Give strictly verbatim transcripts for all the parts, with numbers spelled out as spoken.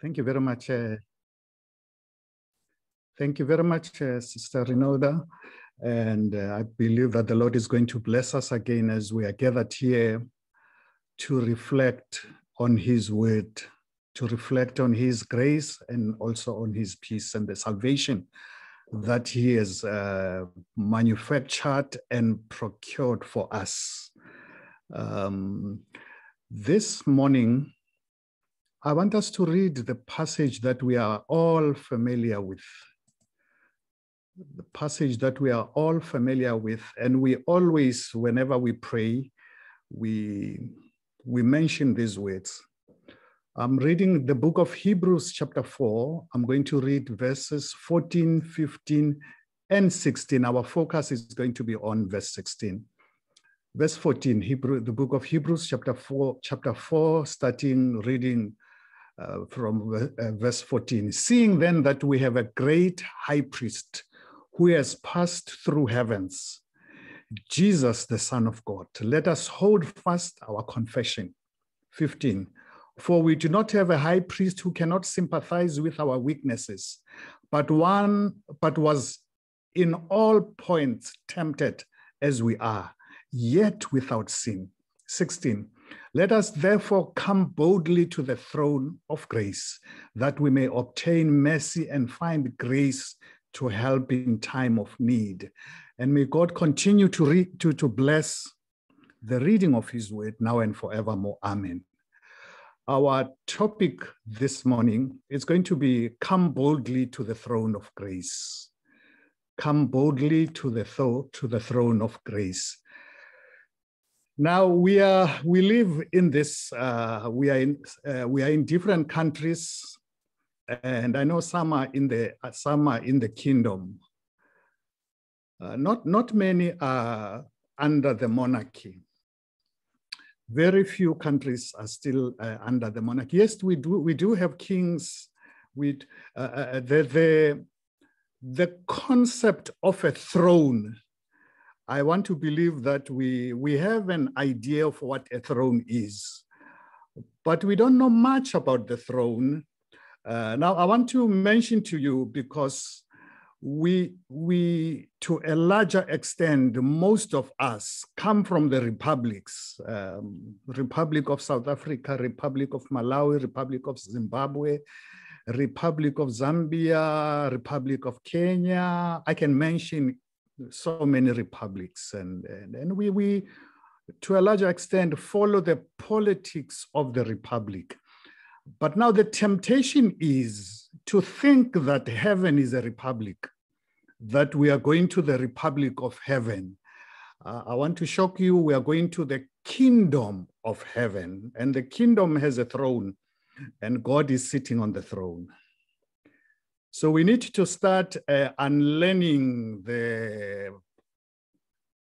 Thank you very much. Uh, thank you very much, uh, Sister Rinalda. And uh, I believe that the Lord is going to bless us again as we are gathered here to reflect on his word, to reflect on his grace and also on his peace and the salvation that he has uh, manufactured and procured for us. Um, this morning, I want us to read the passage that we are all familiar with. The passage that we are all familiar with, and we always, whenever we pray, we, we mention these words. I'm reading the book of Hebrews chapter four. I'm going to read verses fourteen, fifteen, and sixteen. Our focus is going to be on verse sixteen. Verse fourteen, Hebrew, the book of Hebrews chapter four, chapter four, starting reading uh, from uh, verse fourteen. Seeing then that we have a great high priest who has passed through heavens, Jesus, the Son of God. Let us hold fast our confession. fifteen, for we do not have a high priest who cannot sympathize with our weaknesses, but one, but was in all points tempted as we are, yet without sin. sixteen, let us therefore come boldly to the throne of grace, that we may obtain mercy and find grace to help in time of need. And may God continue to, read, to, to bless the reading of his word now and forevermore. Amen. Our topic this morning is going to be come boldly to the throne of grace. Come boldly to the, th to the throne of grace. Now we are we live in this uh, we are in uh, we are in different countries, and I know some are in the uh, some are in the kingdom. Uh, not not many are under the monarchy. Very few countries are still uh, under the monarchy. Yes, we do we do have kings. With uh, uh, the the the concept of a throne. I want to believe that we, we have an idea of what a throne is, but we don't know much about the throne. Uh, now, I want to mention to you, because we, we, to a larger extent, most of us come from the republics, um, Republic of South Africa, Republic of Malawi, Republic of Zimbabwe, Republic of Zambia, Republic of Kenya. I can mention so many republics, and, and, and we, we, to a larger extent, follow the politics of the republic. But now the temptation is to think that heaven is a republic, that we are going to the Republic of Heaven. Uh, I want to shock you, we are going to the kingdom of heaven, and the kingdom has a throne, and God is sitting on the throne. So we need to start uh, unlearning the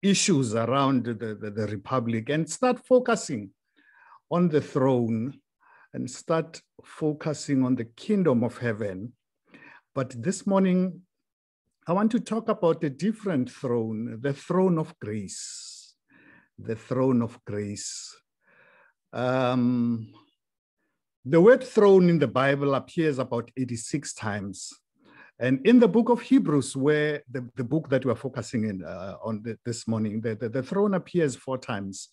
issues around the, the, the Republic and start focusing on the throne and start focusing on the kingdom of heaven. But this morning, I want to talk about a different throne, the throne of grace, the throne of grace. Um, The word throne in the Bible appears about eighty-six times. And in the book of Hebrews, where the, the book that we're focusing in, uh, on the, this morning, the, the, the throne appears four times.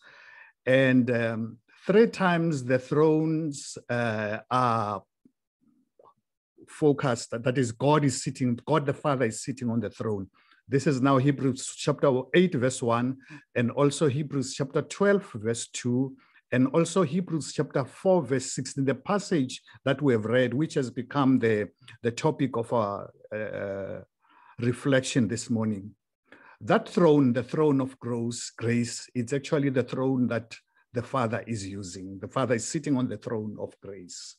And um, three times the thrones uh, are focused, that is, God is sitting, God the Father is sitting on the throne. This is now Hebrews chapter eight, verse one, and also Hebrews chapter twelve, verse two, and also Hebrews chapter four, verse sixteen, the passage that we have read, which has become the, the topic of our uh, reflection this morning. That throne, the throne of grace, it's actually the throne that the Father is using. The Father is sitting on the throne of grace.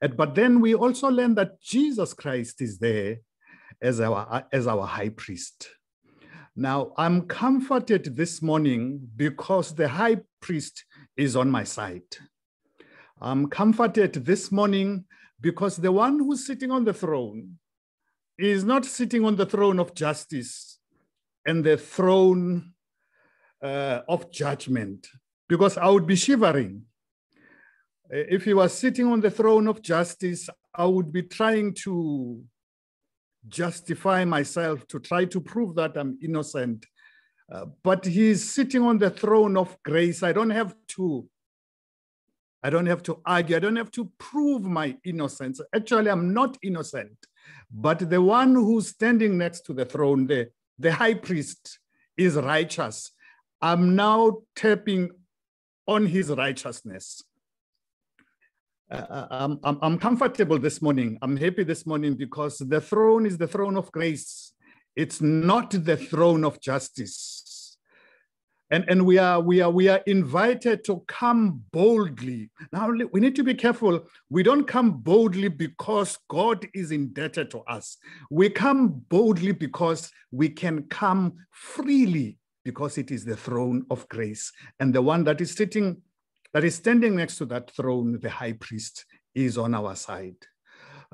And, but then we also learn that Jesus Christ is there as our, as our high priest. Now, I'm comforted this morning because the high priest is on my side. I'm comforted this morning because the one who's sitting on the throne is not sitting on the throne of justice and the throne uh, of judgment, because I would be shivering. If he was sitting on the throne of justice, I would be trying to justify myself, to try to prove that I'm innocent. Uh, but he's sitting on the throne of grace. I don't have to, I don't have to argue. I don't have to prove my innocence. Actually, I'm not innocent. But the one who's standing next to the throne, the, the high priest, is righteous. I'm now tapping on his righteousness. Uh, I'm, I'm, I'm comfortable this morning. I'm happy this morning because the throne is the throne of grace. It's not the throne of justice. And, and we, are, we, are, we are invited to come boldly. Now, we need to be careful. We don't come boldly because God is indebted to us. We come boldly because we can come freely because it is the throne of grace. And the one that is sitting, that is standing next to that throne, the high priest, is on our side.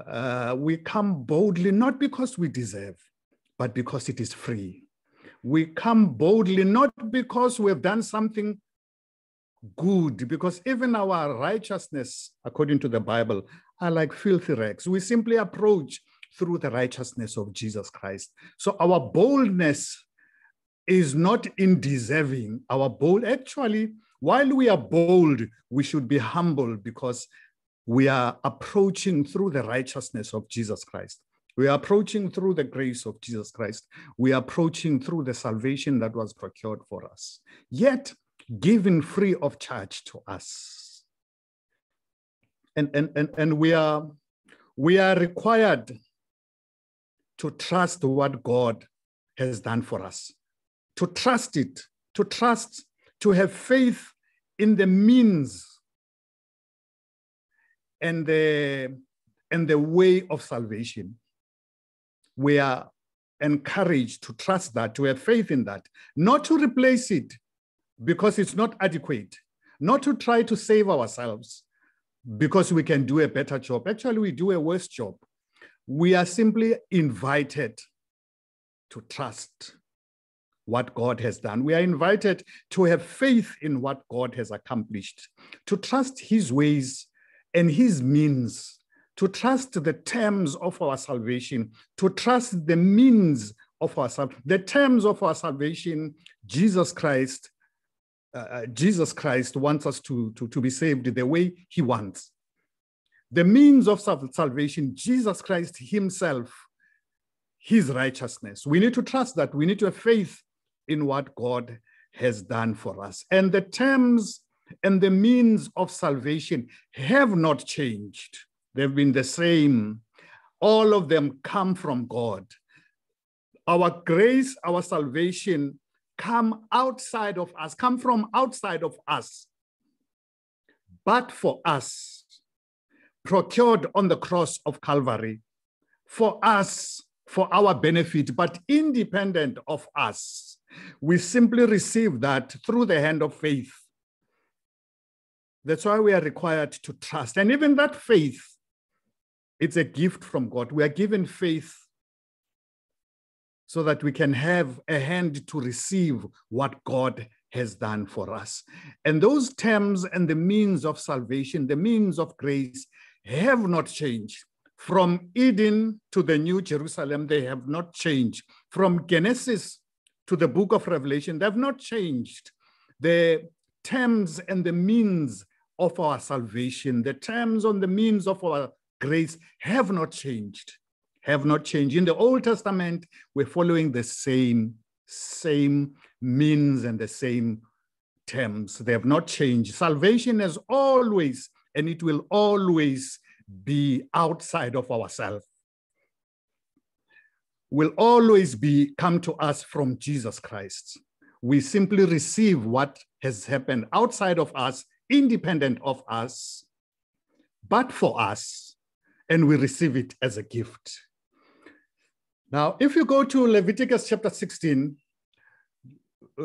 Uh, we come boldly, not because we deserve, but because it is free. We come boldly, not because we have done something good, because even our righteousness, according to the Bible, are like filthy rags. We simply approach through the righteousness of Jesus Christ. So our boldness is not in deserving. Our bold, actually, while we are bold, we should be humble because we are approaching through the righteousness of Jesus Christ. We are approaching through the grace of Jesus Christ. We are approaching through the salvation that was procured for us, yet given free of charge to us. And, and, and, and we, are, we are required to trust what God has done for us, to trust it, to trust, to have faith in the means and the, and the way of salvation. We are encouraged to trust that, to have faith in that, not to replace it because it's not adequate, not to try to save ourselves because we can do a better job. Actually, we do a worse job. We are simply invited to trust what God has done. We are invited to have faith in what God has accomplished, to trust his ways and his means, to trust the terms of our salvation, to trust the means of our salvation, the terms of our salvation. Jesus Christ, uh, Jesus Christ wants us to, to, to be saved the way he wants. The means of salvation, Jesus Christ himself, his righteousness. We need to trust that. We need to have faith in what God has done for us. And the terms and the means of salvation have not changed. They've been the same. All of them come from God. Our grace, our salvation come outside of us, come from outside of us, but for us, procured on the cross of Calvary, for us, for our benefit, but independent of us. We simply receive that through the hand of faith. That's why we are required to trust. And even that faith, it's a gift from God. We are given faith so that we can have a hand to receive what God has done for us. And those terms and the means of salvation, the means of grace, have not changed. From Eden to the New Jerusalem, they have not changed. From Genesis to the book of Revelation, they have not changed. The terms and the means of our salvation, the terms and the means of our grace have not changed, have not changed. In the Old Testament, we're following the same, same means and the same terms. They have not changed. Salvation has always, and it will always be outside of ourselves, will always be come to us from Jesus Christ. We simply receive what has happened outside of us, independent of us, but for us. And we receive it as a gift. Now, if you go to Leviticus chapter sixteen,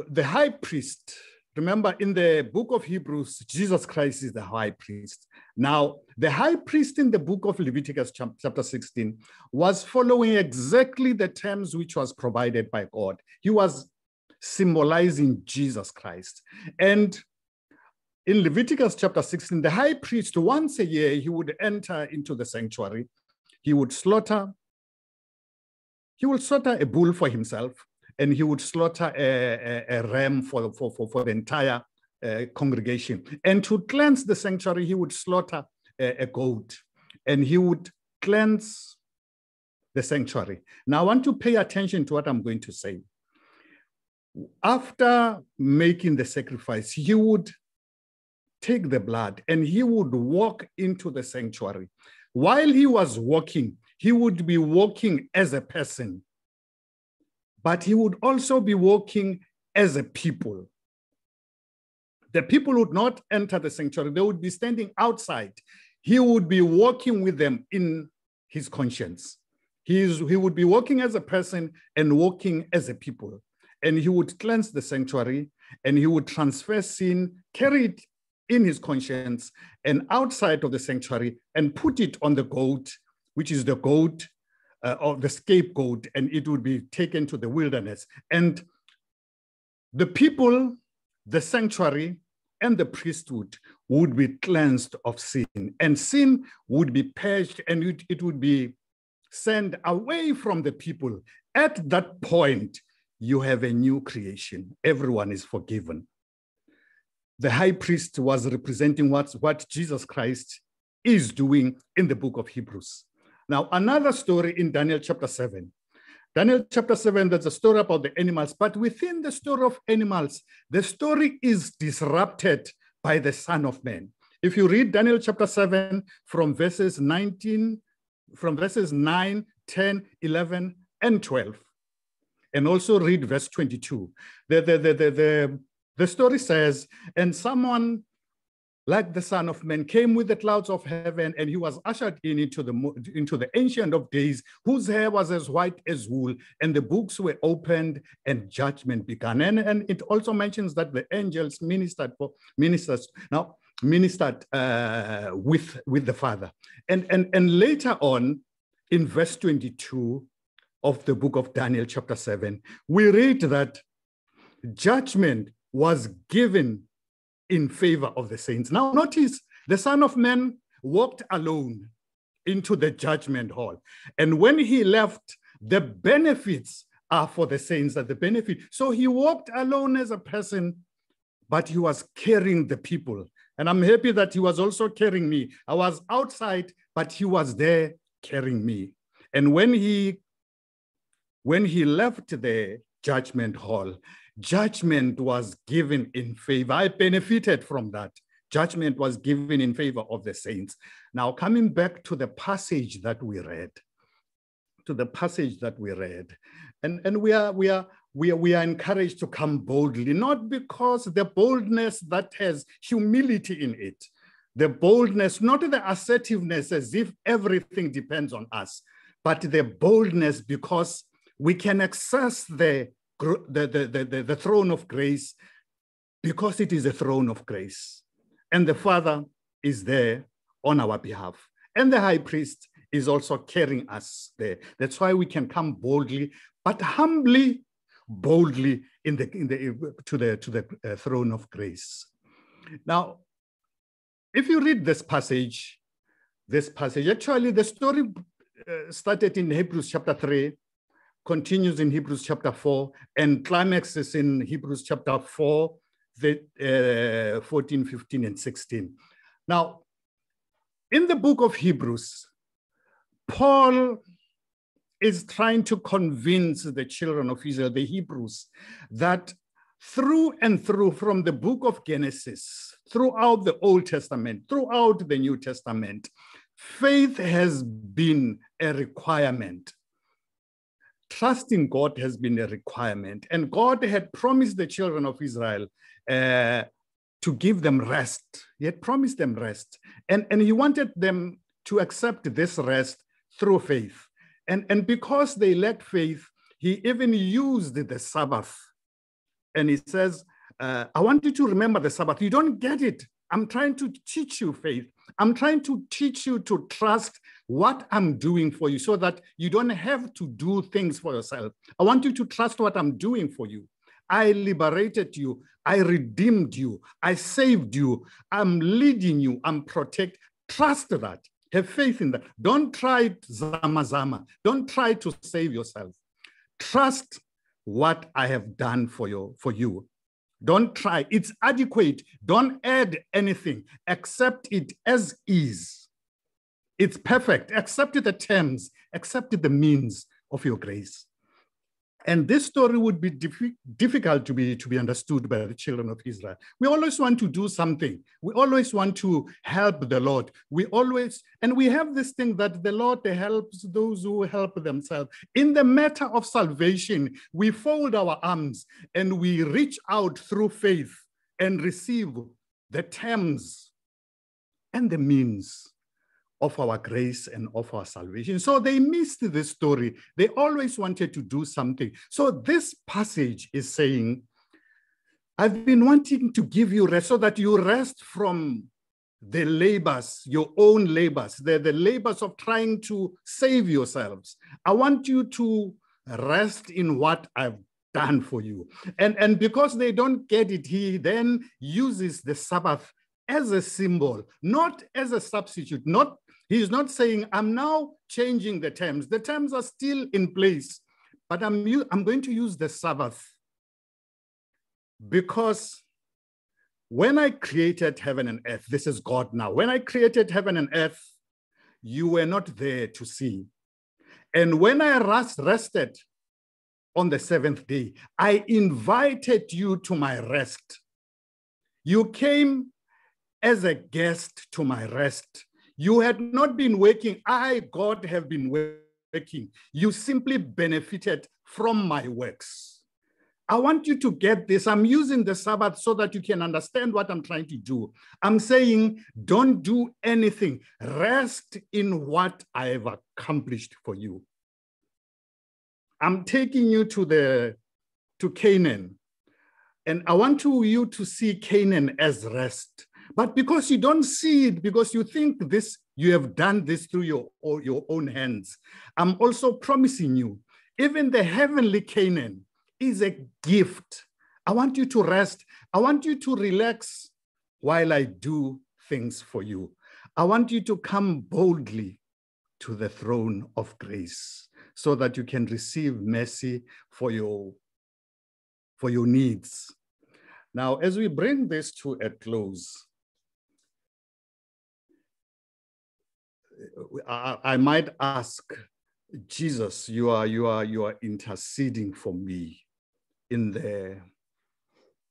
the high priest, remember in the book of Hebrews, Jesus Christ is the high priest. Now, the high priest in the book of Leviticus chapter sixteen was following exactly the terms which was provided by God. He was symbolizing Jesus Christ. And in Leviticus chapter sixteen, the high priest, once a year, he would enter into the sanctuary. He would slaughter, he would slaughter a bull for himself, and he would slaughter a, a, a ram for, for, for, for the entire uh, congregation. And to cleanse the sanctuary, he would slaughter a, a goat, and he would cleanse the sanctuary. Now, I want to pay attention to what I'm going to say. After making the sacrifice, he would take the blood and he would walk into the sanctuary. While he was walking, he would be walking as a person, but he would also be walking as a people. The people would not enter the sanctuary. They would be standing outside. He would be walking with them in his conscience. He, is, he would be walking as a person and walking as a people. And he would cleanse the sanctuary and he would transfer sin, carry it in his conscience and outside of the sanctuary and put it on the goat, which is the goat uh, or the scapegoat, and it would be taken to the wilderness. And the people, the sanctuary, and the priesthood would be cleansed of sin, and sin would be purged and it, it would be sent away from the people. At that point, you have a new creation. Everyone is forgiven. The high priest was representing what, what Jesus Christ is doing in the book of Hebrews. Now, another story in Daniel chapter seven. Daniel chapter seven, there's a story about the animals, but within the story of animals, the story is disrupted by the Son of Man. If you read Daniel chapter seven from verses nineteen, from verses nine, ten, eleven, and twelve, and also read verse twenty-two. The, the, the, the, the, the story says, and someone like the Son of Man came with the clouds of heaven, and he was ushered in into the, into the Ancient of Days, whose hair was as white as wool, and the books were opened, and judgment began. And, and it also mentions that the angels ministered, for, ministers, now, ministered uh, with, with the Father. And, and, and later on, in verse twenty-two, of the book of Daniel chapter seven, we read that judgment was given in favor of the saints. Now notice, the Son of Man walked alone into the judgment hall. And when he left, the benefits are for the saints, that the benefit. So he walked alone as a person, but he was carrying the people. And I'm happy that he was also carrying me. I was outside, but he was there carrying me. And when he When he left the judgment hall, judgment was given in favor. I benefited from that. Judgment was given in favor of the saints. Now, coming back to the passage that we read, to the passage that we read, and, and we, are, we, are, we, are, we are encouraged to come boldly, not because the boldness that has humility in it, the boldness, not the assertiveness as if everything depends on us, but the boldness because we can access the, the, the, the, the throne of grace because it is a throne of grace. And the Father is there on our behalf. And the high priest is also carrying us there. That's why we can come boldly, but humbly, boldly in the, in the, to the, to the uh, throne of grace. Now, if you read this passage, this passage, actually the story uh, started in Hebrews chapter three, continues in Hebrews chapter four, and climaxes in Hebrews chapter four, the, uh, fourteen, fifteen, and sixteen. Now, in the book of Hebrews, Paul is trying to convince the children of Israel, the Hebrews, that through and through, from the book of Genesis, throughout the Old Testament, throughout the New Testament, faith has been a requirement. Trust in God has been a requirement, and God had promised the children of Israel uh, to give them rest. He had promised them rest, and, and he wanted them to accept this rest through faith. And, and because they lacked faith, he even used the Sabbath. And he says, uh, I want you to remember the Sabbath. You don't get it. I'm trying to teach you faith. I'm trying to teach you to trust what I'm doing for you so that you don't have to do things for yourself. I want you to trust what I'm doing for you. I liberated you. I redeemed you. I saved you. I'm leading you. I'm protect. Trust that. Have faith in that. Don't try zama zama. Don't try to save yourself. Trust what I have done for you. For you. Don't try. It's adequate. Don't add anything. Accept it as is. It's perfect. Accept the terms. Accept the means of your grace. And this story would be diff- difficult to be, to be understood by the children of Israel. We always want to do something. We always want to help the Lord. We always, and we have this thing that the Lord helps those who help themselves. In the matter of salvation, we fold our arms and we reach out through faith and receive the terms and the means of our grace and of our salvation. So they missed this story. They always wanted to do something. So this passage is saying, I've been wanting to give you rest so that you rest from the labors, your own labors, the, the labors of trying to save yourselves. I want you to rest in what I've done for you. And, and because they don't get it, he then uses the Sabbath as a symbol, not as a substitute, not he's not saying, I'm now changing the terms. The terms are still in place, but I'm, I'm going to use the Sabbath because when I created heaven and earth, this is God now. When I created heaven and earth, you were not there to see. And when I rest, rested on the seventh day, I invited you to my rest. You came as a guest to my rest. You had not been working. I, God, have been working. You simply benefited from my works. I want you to get this. I'm using the Sabbath so that you can understand what I'm trying to do. I'm saying, don't do anything. Rest in what I have accomplished for you. I'm taking you to, the, to Canaan. And I want to, you to see Canaan as rest. But because you don't see it, because you think this, you have done this through your, your own hands, I'm also promising you, even the heavenly Canaan is a gift. I want you to rest. I want you to relax while I do things for you. I want you to come boldly to the throne of grace so that you can receive mercy for your, for your needs. Now, as we bring this to a close, I, I might ask, Jesus, you are you are you are interceding for me in the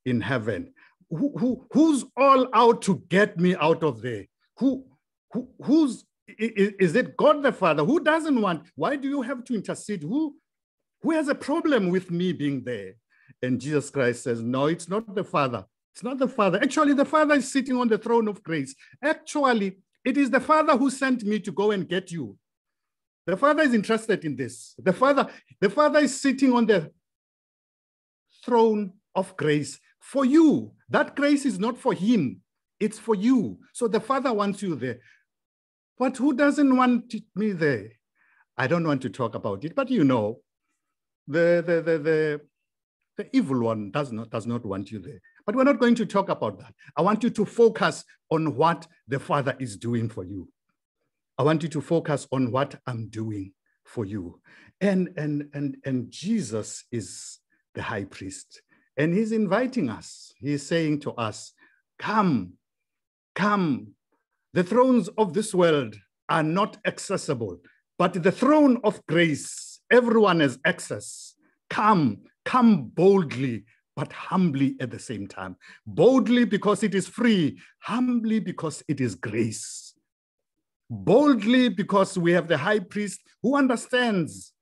in heaven. Who, who who's all out to get me out of there? Who who who's is, is it God the Father? Who doesn't want? Why do you have to intercede? Who who has a problem with me being there? And Jesus Christ says, no, it's not the Father. It's not the Father. Actually, the Father is sitting on the throne of grace. Actually, it is the Father who sent me to go and get you. The Father is interested in this. The Father, the Father is sitting on the throne of grace for you. That grace is not for him. It's for you. So the Father wants you there. But who doesn't want me there? I don't want to talk about it, but you know, the, the, the, the, the evil one does not, does not want you there. But we're not going to talk about that. I want you to focus on what the Father is doing for you. I want you to focus on what I'm doing for you. And, and, and, and Jesus is the high priest. And he's inviting us. He's saying to us, come, come. The thrones of this world are not accessible, but the throne of grace, everyone has access. Come, come boldly, but humbly at the same time. Boldly because it is free, humbly because it is grace. Boldly because we have the high priest who understands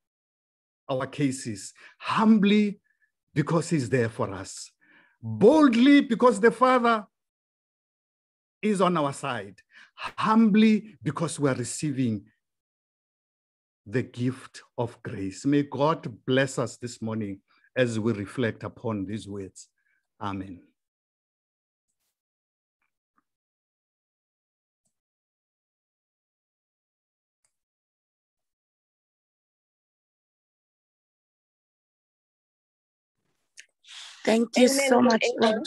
our cases. Humbly because he's there for us. Boldly because the Father is on our side. Humbly because we are receiving the gift of grace. May God bless us this morning as we reflect upon these words. Amen. Thank you Amen. so much. Amen.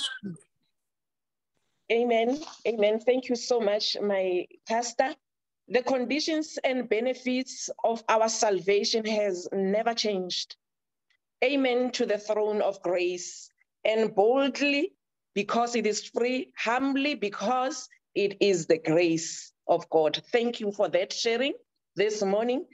Amen. Amen. Thank you so much, my pastor. The conditions and benefits of our salvation has never changed. Amen to the throne of grace. And boldly, because it is free, humbly, because it is the grace of God. Thank you for that sharing this morning.